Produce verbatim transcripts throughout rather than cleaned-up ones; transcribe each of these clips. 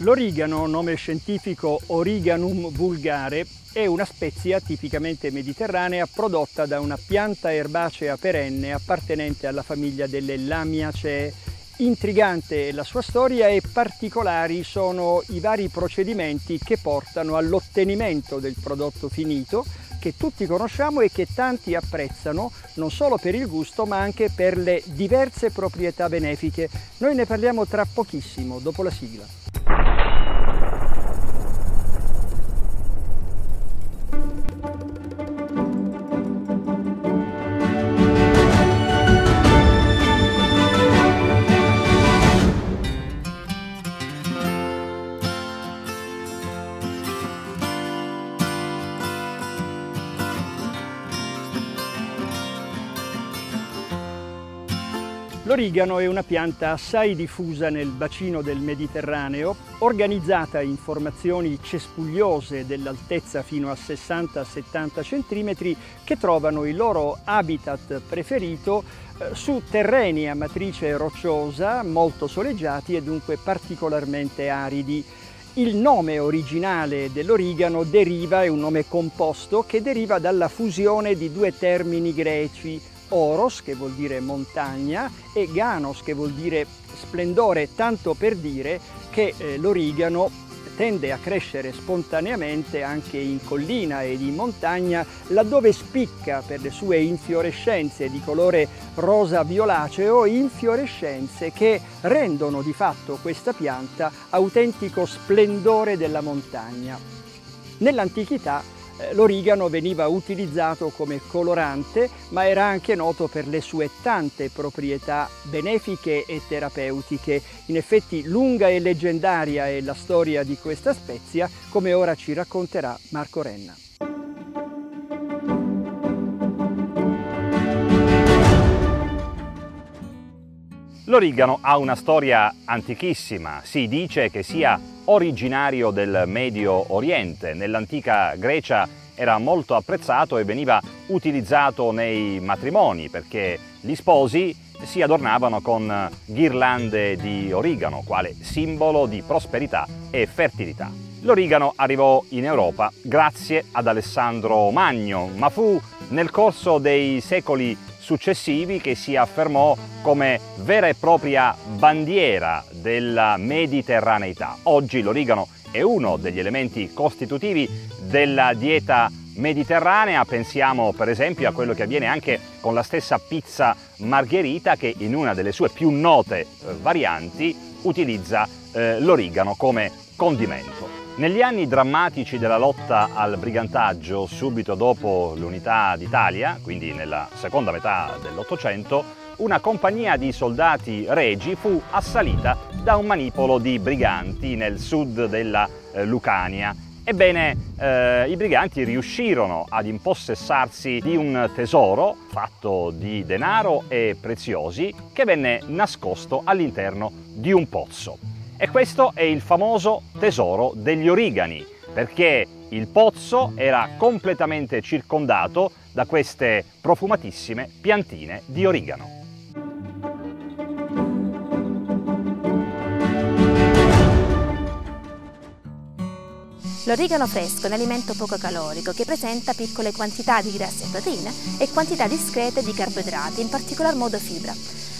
L'origano, nome scientifico Origanum vulgare, è una spezia tipicamente mediterranea prodotta da una pianta erbacea perenne appartenente alla famiglia delle Lamiaceae. Intrigante è la sua storia e particolari sono i vari procedimenti che portano all'ottenimento del prodotto finito, che tutti conosciamo e che tanti apprezzano non solo per il gusto ma anche per le diverse proprietà benefiche. Noi ne parliamo tra pochissimo, dopo la sigla. L'origano è una pianta assai diffusa nel bacino del Mediterraneo, organizzata in formazioni cespugliose dell'altezza fino a sessanta settanta centimetri che trovano il loro habitat preferito eh, su terreni a matrice rocciosa, molto soleggiati e dunque particolarmente aridi. Il nome originale dell'origano deriva, è un nome composto, che deriva dalla fusione di due termini greci, oros, che vuol dire montagna, e ganos, che vuol dire splendore, tanto per dire che eh, l'origano tende a crescere spontaneamente anche in collina ed in montagna, laddove spicca per le sue infiorescenze di colore rosa-violaceo, infiorescenze che rendono di fatto questa pianta autentico splendore della montagna. Nell'antichità l'origano veniva utilizzato come colorante, ma era anche noto per le sue tante proprietà benefiche e terapeutiche. In effetti lunga e leggendaria è la storia di questa spezia, come ora ci racconterà Marco Renna. L'origano ha una storia antichissima, si dice che sia originario del Medio Oriente. Nell'antica Grecia era molto apprezzato e veniva utilizzato nei matrimoni perché gli sposi si adornavano con ghirlande di origano, quale simbolo di prosperità e fertilità. L'origano arrivò in Europa grazie ad Alessandro Magno, ma fu nel corso dei secoli successivi che si affermò come vera e propria bandiera della mediterraneità. Oggi l'origano è uno degli elementi costitutivi della dieta mediterranea, pensiamo per esempio a quello che avviene anche con la stessa pizza Margherita, che in una delle sue più note varianti utilizza eh, l'origano come condimento. Negli anni drammatici della lotta al brigantaggio, subito dopo l'unità d'Italia, quindi nella seconda metà dell'Ottocento, una compagnia di soldati regi fu assalita da un manipolo di briganti nel sud della eh, Lucania. Ebbene, eh, i briganti riuscirono ad impossessarsi di un tesoro fatto di denaro e preziosi che venne nascosto all'interno di un pozzo. E questo è il famoso tesoro degli origani, perché il pozzo era completamente circondato da queste profumatissime piantine di origano. L'origano fresco è un alimento poco calorico che presenta piccole quantità di grassi e proteine e quantità discrete di carboidrati, in particolar modo fibra.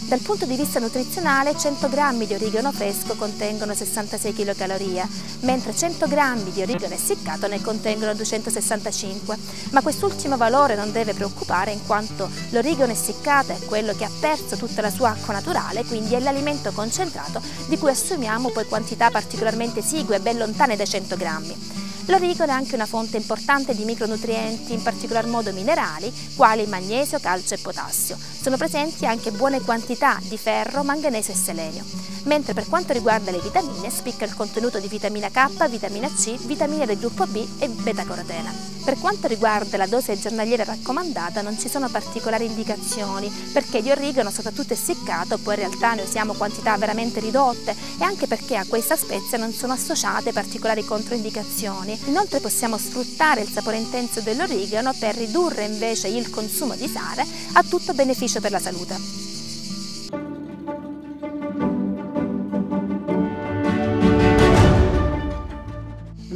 Dal punto di vista nutrizionale, cento grammi di origano fresco contengono sessantasei chilocalorie, mentre cento grammi di origano essiccato ne contengono duecentosessantacinque, ma quest'ultimo valore non deve preoccupare in quanto l'origano essiccato è quello che ha perso tutta la sua acqua naturale, quindi è l'alimento concentrato di cui assumiamo poi quantità particolarmente esigue e ben lontane dai cento grammi. L'origano è anche una fonte importante di micronutrienti, in particolar modo minerali, quali magnesio, calcio e potassio. Sono presenti anche buone quantità di ferro, manganese e selenio. Mentre per quanto riguarda le vitamine, spicca il contenuto di vitamina K, vitamina C, vitamine del gruppo B e beta-carotene. Per quanto riguarda la dose giornaliera raccomandata, non ci sono particolari indicazioni, perché di origano, soprattutto essiccato, poi in realtà ne usiamo quantità veramente ridotte, e anche perché a questa spezia non sono associate particolari controindicazioni. Inoltre possiamo sfruttare il sapore intenso dell'origano per ridurre invece il consumo di sale, a tutto beneficio per la salute.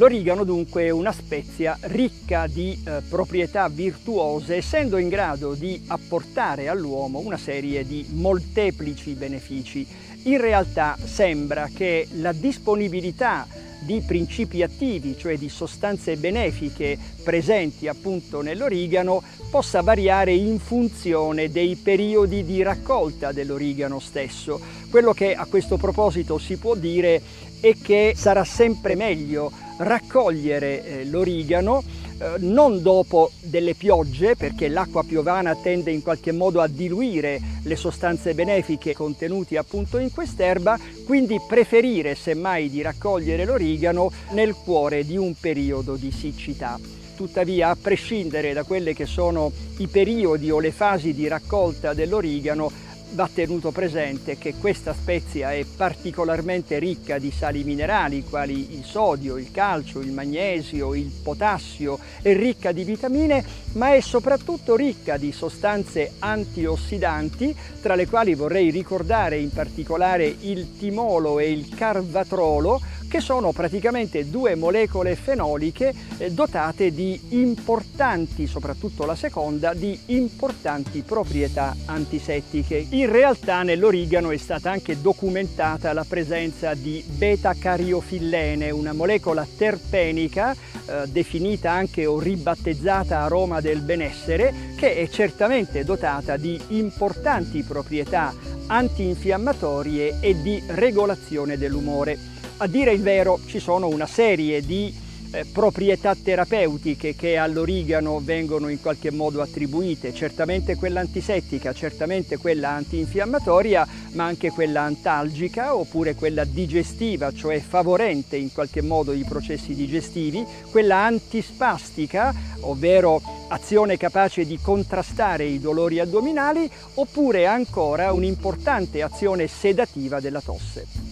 L'origano dunque è una spezia ricca di eh, proprietà virtuose, essendo in grado di apportare all'uomo una serie di molteplici benefici. In realtà sembra che la disponibilità di principi attivi, cioè di sostanze benefiche presenti appunto nell'origano, possa variare in funzione dei periodi di raccolta dell'origano stesso. Quello che a questo proposito si può dire è che sarà sempre meglio raccogliere eh, l'origano eh, non dopo delle piogge, perché l'acqua piovana tende in qualche modo a diluire le sostanze benefiche contenute appunto in quest'erba, quindi preferire semmai di raccogliere l'origano nel cuore di un periodo di siccità. Tuttavia, a prescindere da quelle che sono i periodi o le fasi di raccolta dell'origano, va tenuto presente che questa spezia è particolarmente ricca di sali minerali quali il sodio, il calcio, il magnesio, il potassio, è ricca di vitamine, ma è soprattutto ricca di sostanze antiossidanti, tra le quali vorrei ricordare in particolare il timolo e il carvacrolo, che sono praticamente due molecole fenoliche dotate di importanti, soprattutto la seconda, di importanti proprietà antisettiche. In realtà nell'origano è stata anche documentata la presenza di beta-cariofillene, una molecola terpenica eh, definita anche o ribattezzata aroma del benessere, che è certamente dotata di importanti proprietà antinfiammatorie e di regolazione dell'umore. A dire il vero, ci sono una serie di eh, proprietà terapeutiche che all'origano vengono in qualche modo attribuite, certamente quella antisettica, certamente quella antinfiammatoria, ma anche quella antalgica oppure quella digestiva, cioè favorente in qualche modo i processi digestivi, quella antispastica, ovvero azione capace di contrastare i dolori addominali, oppure ancora un'importante azione sedativa della tosse.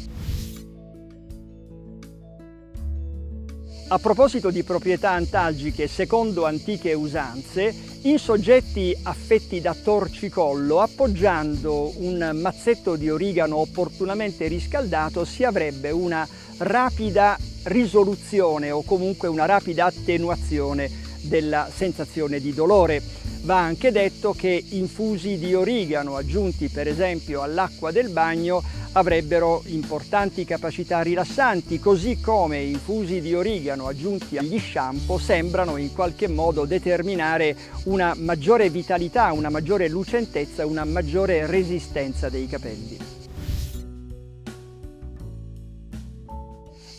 A proposito di proprietà antalgiche, secondo antiche usanze, in soggetti affetti da torcicollo, appoggiando un mazzetto di origano opportunamente riscaldato, si avrebbe una rapida risoluzione o comunque una rapida attenuazione della sensazione di dolore. Va anche detto che infusi di origano aggiunti per esempio all'acqua del bagno avrebbero importanti capacità rilassanti, così come infusi di origano aggiunti agli shampoo sembrano in qualche modo determinare una maggiore vitalità, una maggiore lucentezza, una maggiore resistenza dei capelli.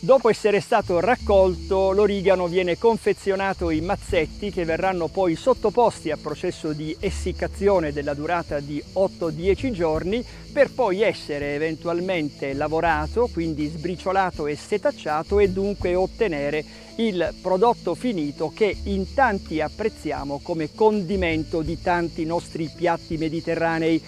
Dopo essere stato raccolto, l'origano viene confezionato in mazzetti che verranno poi sottoposti a processo di essiccazione della durata di otto dieci giorni, per poi essere eventualmente lavorato, quindi sbriciolato e setacciato, e dunque ottenere il prodotto finito che in tanti apprezziamo come condimento di tanti nostri piatti mediterranei.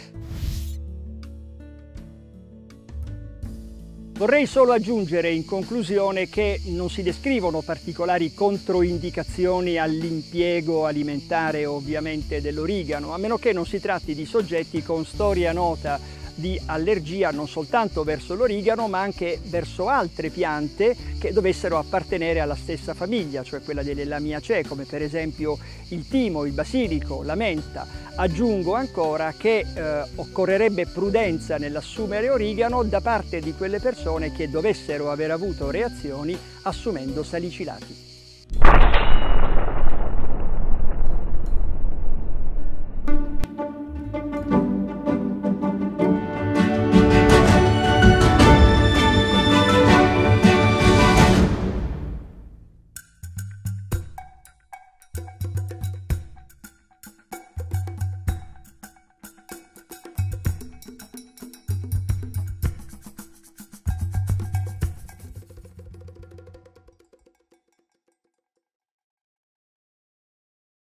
Vorrei solo aggiungere in conclusione che non si descrivono particolari controindicazioni all'impiego alimentare ovviamente dell'origano, a meno che non si tratti di soggetti con storia nota di allergia non soltanto verso l'origano ma anche verso altre piante che dovessero appartenere alla stessa famiglia, cioè quella delle Lamiaceae, come per esempio il timo, il basilico, la menta. Aggiungo ancora che eh, occorrerebbe prudenza nell'assumere origano da parte di quelle persone che dovessero aver avuto reazioni assumendo salicilati.